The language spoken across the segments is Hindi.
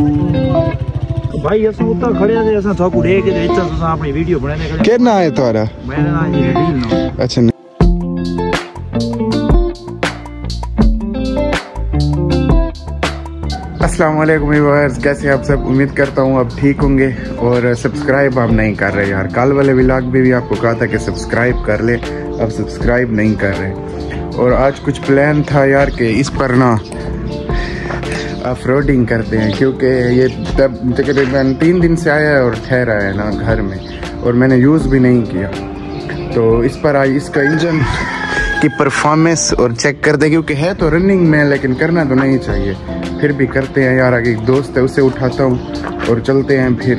भाई ऐसा उता खड़े थे ऐसा थोकू रे के इच्छा से आपने वीडियो बनाने के केना है थारा मेरा नाम ये डील ना अच्छा अस्सलाम वालेकुम व्यूअर्स, कैसे आप सब? उम्मीद करता हूँ आप ठीक होंगे। और सब्सक्राइब आप नहीं कर रहे यार, कल वाले व्लॉग में भी आपको कहा था कि सब्सक्राइब कर ले, अब सब्सक्राइब नहीं कर रहे। और आज कुछ प्लान था यार कि इस पर ना ऑफ रोडिंग करते हैं, क्योंकि ये तब तकरीबन 3 दिन से आया है और ठहरा है ना घर में, और मैंने यूज़ भी नहीं किया। तो इस पर आज इसका इंजन की परफॉर्मेंस और चेक कर दे, क्योंकि है तो रनिंग में लेकिन करना तो नहीं चाहिए, फिर भी करते हैं यार। आगे एक दोस्त है उसे उठाता हूँ और चलते हैं फिर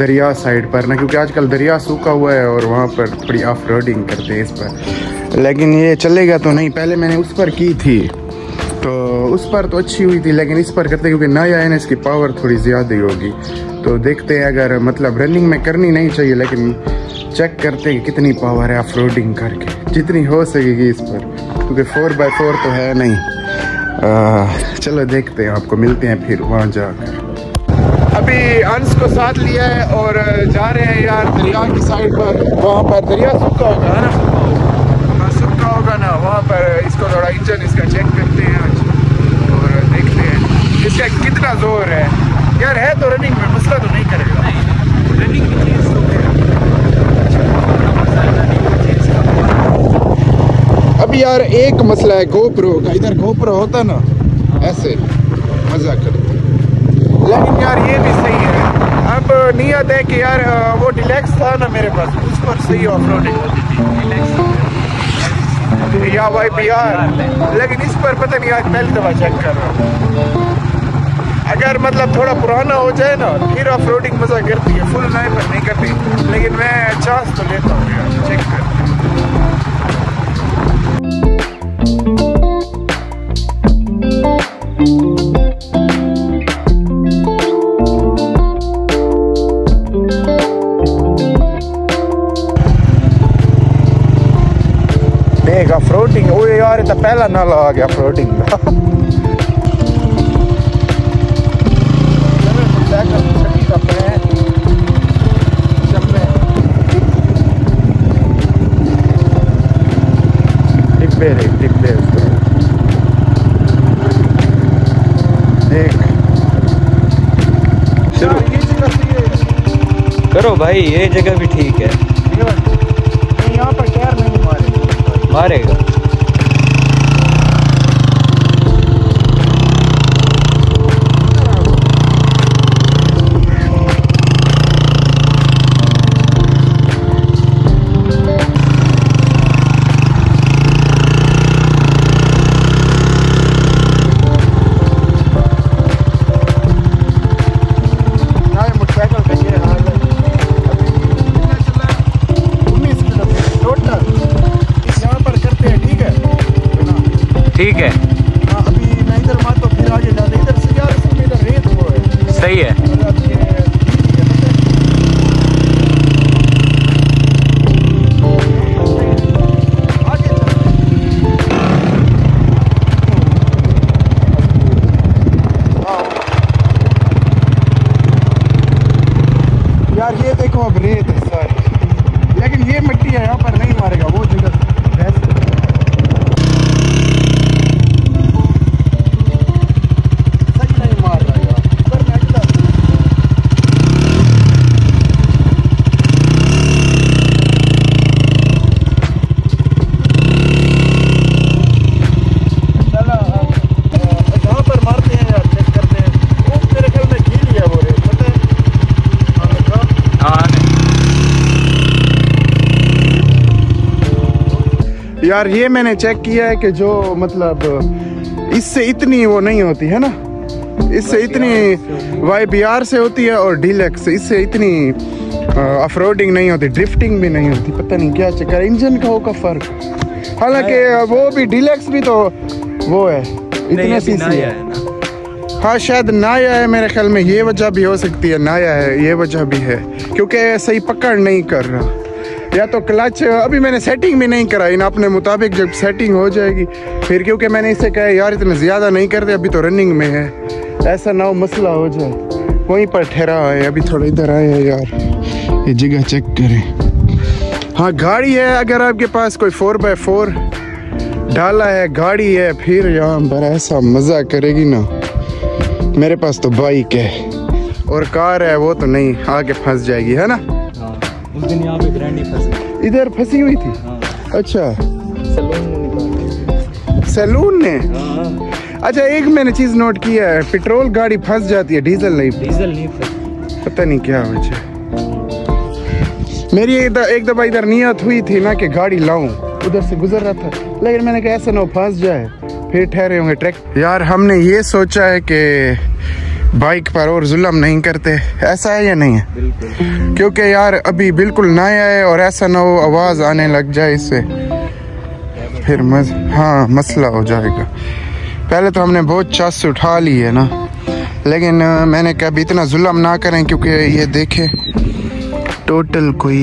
दरिया साइड पर ना, क्योंकि आजकल दरिया सूखा हुआ है और वहाँ पर थोड़ी ऑफ रोडिंग करते हैं इस पर। लेकिन ये चलेगा तो नहीं, पहले मैंने उस पर की थी तो उस पर तो अच्छी हुई थी, लेकिन इस पर करते क्योंकि नया है ना, इसकी पावर थोड़ी ज़्यादा होगी। तो देखते हैं, अगर मतलब रनिंग में करनी नहीं चाहिए, लेकिन चेक करते हैं कि कितनी पावर है ऑफ रोडिंग करके, जितनी हो सकेगी इस पर, क्योंकि 4x4 तो है नहीं। चलो देखते हैं, आपको मिलते हैं फिर वहाँ जाकर। अभी अंश को साथ लिया है और जा रहे हैं यार दरिया की साइड पर। वहाँ पर दरिया सूखा होगा ना, वहाँ सूखा होगा ना, वहाँ पर इसको थोड़ा इंजन इसका चेक करते हैं और देखते हैं इसका कितना जोर है यार। है तो रनिंग में मसला तो नहीं करेगा, रनिंग की चीज़ यार। एक मसला है गोप्रो का, इधर गोप्रो होता ना ऐसे मजा करते, लेकिन यार ये भी सही है। अब नियत है कि यार वो डिलेक्स था ना मेरे पास, उस पर सही ऑफ रोडिंग होती थी या YPR, लेकिन इस पर पता नहीं, आज पहली दफा चेक कर रहा हूँ। अगर मतलब थोड़ा पुराना हो जाए ना फिर ऑफ रोडिंग मजा करती है, फुल नए पर नहीं करती, लेकिन मैं चांस तो लेता हूँ यार, चेक कर। फ्लोटिंग वो यार तो पहला नाला आ गया फ्लोटिंग का। टिप्पे रे टिप्पे देख शुरू करो भाई, ये जगह भी ठीक है, यहाँ पर टायर नहीं मारेगा। ठीक है अभी मैं इधर मार तो फिर आगे जाते इधर से यार, इसमें इधर रेत वो है सही है। यार ये देखो अब रेत है सारी, लेकिन ये मिट्टी है, यहाँ पर नहीं मारेगा वो जगह। यार ये मैंने चेक किया है कि जो मतलब इससे इतनी वो नहीं होती है ना, इससे इतनी YPR से होती है और डीलक्स, इससे इतनी ऑफ रोडिंग नहीं होती, ड्रिफ्टिंग भी नहीं होती। पता नहीं क्या चक्कर इंजन का होगा फर्क, हालांकि वो भी डीलक्स भी तो वो है इतने सीसी है हाँ, शायद नाया है मेरे ख्याल में, ये वजह भी हो सकती है, नाया है ये वजह भी है, क्योंकि सही पकड़ नहीं कर रहा, या तो क्लच। अभी मैंने सेटिंग भी नहीं कराई ना अपने मुताबिक, जब सेटिंग हो जाएगी फिर, क्योंकि मैंने इसे कहा यार इतना ज़्यादा नहीं करते, अभी तो रनिंग में है, ऐसा ना हो मसला हो जाए। वहीं पर ठहरा है, अभी थोड़ा इधर आए हैं यार, ये जगह चेक करें। हाँ गाड़ी है, अगर आपके पास कोई 4x4 डाला है, गाड़ी है, फिर यहाँ पर ऐसा मज़ा करेगी ना। मेरे पास तो बाइक है और कार है, वो तो नहीं आगे फंस जाएगी, है ना। उस दिन यहाँ पे ग्रैंडी फंसी, इधर फंसी हुई थी। अच्छा सैलून ने, अच्छा एक मैंने चीज़ नोट किया है, पेट्रोल गाड़ी फंस जाती है, डीजल नहीं पता नहीं क्या हो जाए। मेरी एक दफ़ा इधर नियत हुई थी ना कि गाड़ी लाऊं, उधर से गुजर रहा था, लेकिन मैंने कहा ऐसा ना फंस जाए, फिर ठहरे होंगे ट्रैक। यार हमने ये सोचा है कि बाइक पर और जुल्म नहीं करते, ऐसा है या नहीं है, क्योंकि यार अभी बिल्कुल नया है और ऐसा ना हो आवाज़ आने लग जाए इससे, फिर हाँ मसला हो जाएगा। पहले तो हमने बहुत चास उठा ली है ना, लेकिन मैंने कहा इतना जुल्म ना करें, क्योंकि ये देखे टोटल कोई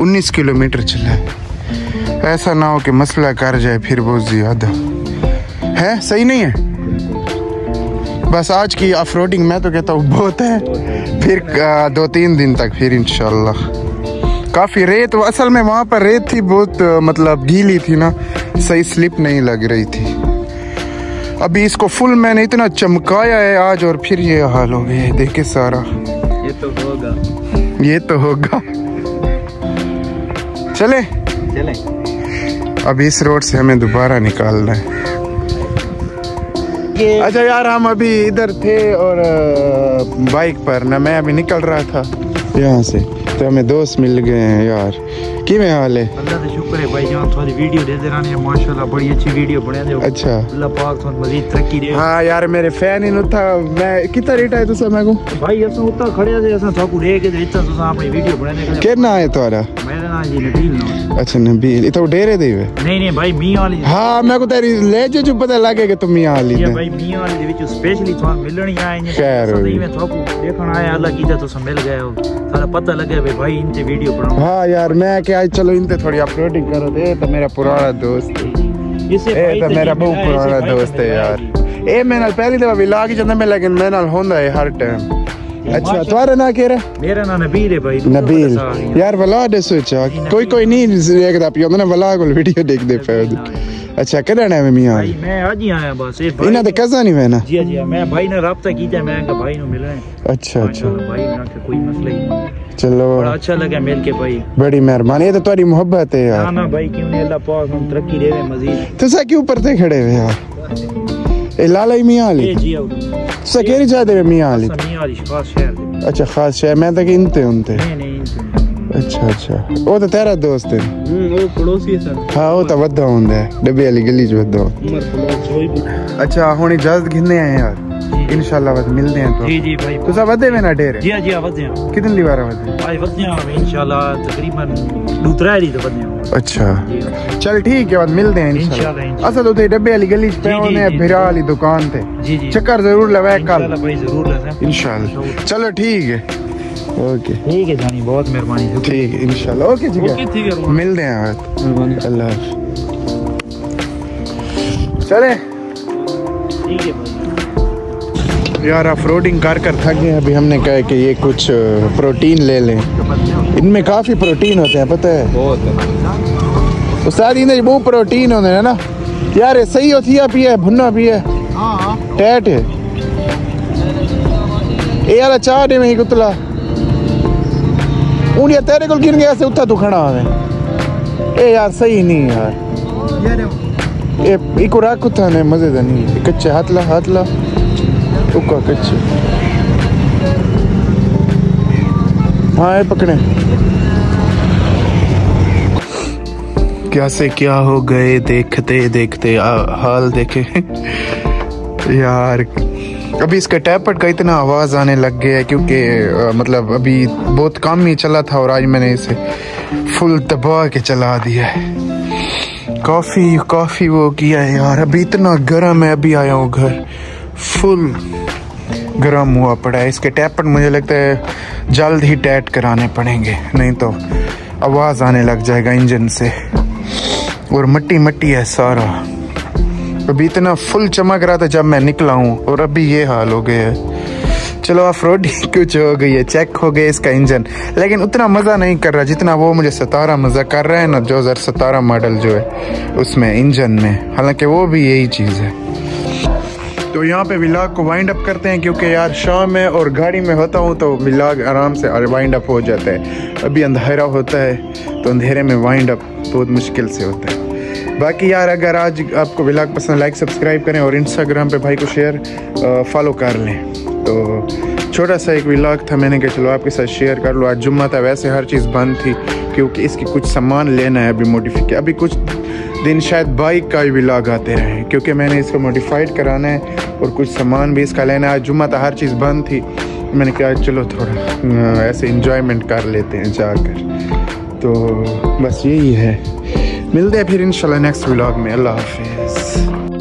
19 किलोमीटर चला है, ऐसा ना हो कि मसला कर जाए, फिर बहुत ज़्यादा है, सही नहीं है। बस आज की ऑफ रोडिंग मैं तो कहता हूँ बहुत है, फिर 2-3 दिन तक, फिर इंशाल्लाह। काफ़ी रेत, असल में वहाँ पर रेत थी बहुत, मतलब गीली थी ना, सही स्लिप नहीं लग रही थी। अभी इसको फुल मैंने इतना चमकाया है आज, और फिर ये हाल हो गया है, देखे सारा। ये तो होगा चले। अब इस रोड से हमें दोबारा निकालना है। अच्छा यार हम अभी इधर थे और बाइक पर ना, मैं अभी निकल रहा था यहाँ से, तो हमें दोस्त मिल गए हैं यार। किवें हाल है? अल्लाह का शुक्र है भाई जान, थोड़ी वीडियो दे देना है, माशाल्लाह बड़ी अच्छी वीडियो बना दे। अच्छा अल्लाह पाक थोड़ी मजीद तरक्की दे। हां यार मेरे फैन ही न था मैं, कितना रेट है तुसा मैं को भाई? ऐसा उता खड़े से ऐसा थाकू रे के इतना तुसा अपनी वीडियो बनाने के ना है तोरा। मेरा नाम जी नबील ना। अच्छा नबील, इतो डेरे देवे? नहीं भाई मियां वाली। हां मैं को तेरी लहजे जो पता लगे कि तुम मियां वाली है। ये भाई मियां वाली दे विच स्पेशली थोड़ा मिलनी आए हैं, सही में थाकू देखना आया, अल्लाह की तो तुसा मिल गए हो, सारा पता लगे भाई इनते वीडियो बनाओ। हां यार मैं क्या चलो इनते थोड़ी अपलोडिंग करो दे, तो मेरा पुराना दोस्त है, तो मेरा बहुत पुराना दोस्त है यार। ए मैं नाल पहली दफा व्लॉग ही चंदा में, लेकिन मैं नाल होंदा है हर टाइम। अच्छा तुम्हारा ना केरा? मेरा ना नबील है भाई। नबील यार व्लॉग दे सोचा कोई नहीं देखदा पियो ना, व्लॉग और वीडियो देख दे पे। अच्छा कदन है मियां भाई? मैं आज ही आया बस, ए भाई इना ते कजा नहीं है ना। जी मैं भाई ने राब्ता कीता, मैं का भाई नु मिलना है। अच्छा भाई ना कोई मसला नहीं, चलो बड़ा अच्छा लगा मिल के भाई, बड़ी मेहरबानी। ये तो तुम्हारी मोहब्बत है यार। ना भाई क्यों नहीं, अल्लाह पाक हम तरक्की देवे मजीद। तुसा क्यों ऊपर ते खड़े हो यार? ए लाला मियां वाली ए जी आओ, तुसा केरी जा देवे मियां वाली? मियां वाली खास शहर दे। अच्छा खास शहर, मैं तो कि इनते नहीं इनते। अच्छा वो तो तेरा दोस्त है? वो पड़ोसी है सर। हां वो तो वद्दा होंदा है, डब्बे वाली गली च वद्दा उमर पड़ोस होई भी। अच्छा हुन इजाजत घिने आए यार, इंशाल्लाह बाद मिलते हैं तो। जी भाई तो सब वदे में ना ढेर। जी वदे हैं। कितनी दीवार वदे भाई? वदे हैं इंशाल्लाह तकरीबन 2-3 ही तो वदे हैं। अच्छा चल ठीक है, बाद मिलते हैं इंशाल्लाह। असल तो डब्बे वाली गली पे होने भिरा वाली दुकान पे, चक्कर जरूर लगाए कल इंशाल्लाह। चलो ठीक है ओके, ठीक है जानी बहुत मेहरबानी, ठीक है इंशाल्लाह। ओके ठीक है मिलते हैं, मेहरबानी अल्लाह हाफिज़। चले ठीक है यार, ऑफ रोडिंग कर थक गए। अभी हमने कहा कि ये कुछ प्रोटीन ले लें, इनमें काफ़ी प्रोटीन होते हैं पता है बहुत। उस्ताद इन्हें बहुत प्रोटीन होते हैं ना यार, ये सही होती है पिए भुना पिए टैट ये यार चाह दे में कुतला उन तेरे को गिर गया से उतना दुखना आवे ए यार सही नहीं यार। ये राख उतना ने मजे का नहीं, कच्चे हाथ ला कच्चे। हाँ ये पकड़े, क्या से क्या हो गए देखते देखते। हाल देखे यार, अभी इसका टैपर का इतना आवाज़ आने लग गया है, क्योंकि मतलब अभी बहुत काम ही चला था और आज मैंने इसे फुल तबाह के चला दिया है। काफ़ी वो किया है यार, अभी इतना गर्म है। अभी आया हूँ घर, फुल गर्म हुआ पड़ा है। इसके टैप पर मुझे लगता है जल्द ही टैट कराने पड़ेंगे, नहीं तो आवाज़ आने लग जाएगा इंजन से। और मट्टी है सारा, अभी इतना फुल चमक रहा था जब मैं निकला हूँ और अभी ये हाल हो गया है। चलो ऑफ रोड कुछ हो गई है, चेक हो गया इसका इंजन, लेकिन उतना मज़ा नहीं कर रहा जितना वो मुझे 17 मज़ा कर रहा है ना 2017 मॉडल जो है उसमें इंजन में, हालांकि वो भी यही चीज़ है। तो यहाँ पे व्लॉग को वाइंड अप करते हैं क्योंकि यार शाम है और गाड़ी में होता हूँ तो व्लॉग आराम से वाइंड अप हो जाता है। अभी अंधेरा होता है तो अंधेरे में वाइंड अप बहुत मुश्किल से होता है। बाकी यार अगर आज आपको व्लॉग पसंद, लाइक सब्सक्राइब करें और इंस्टाग्राम पे भाई को शेयर फॉलो कर लें। तो छोटा सा एक व्लॉग था, मैंने कहा चलो आपके साथ शेयर कर लो। आज जुम्मा था, वैसे हर चीज़ बंद थी क्योंकि इसकी कुछ सामान लेना है अभी मॉडिफिकेशन। अभी कुछ दिन शायद बाइक का ही व्लॉग आते रहे क्योंकि मैंने इसको मॉडिफाइड कराना है और कुछ सामान भी इसका लेना है। आज जुम्मा था, हर चीज़ बंद थी, मैंने कहा चलो थोड़ा ऐसे इंजॉयमेंट कर लेते हैं जाकर। तो बस यही है, मिलते हैं फिर इंशाल्लाह नेक्स्ट व्लॉग में। अल्लाह हाफिज़।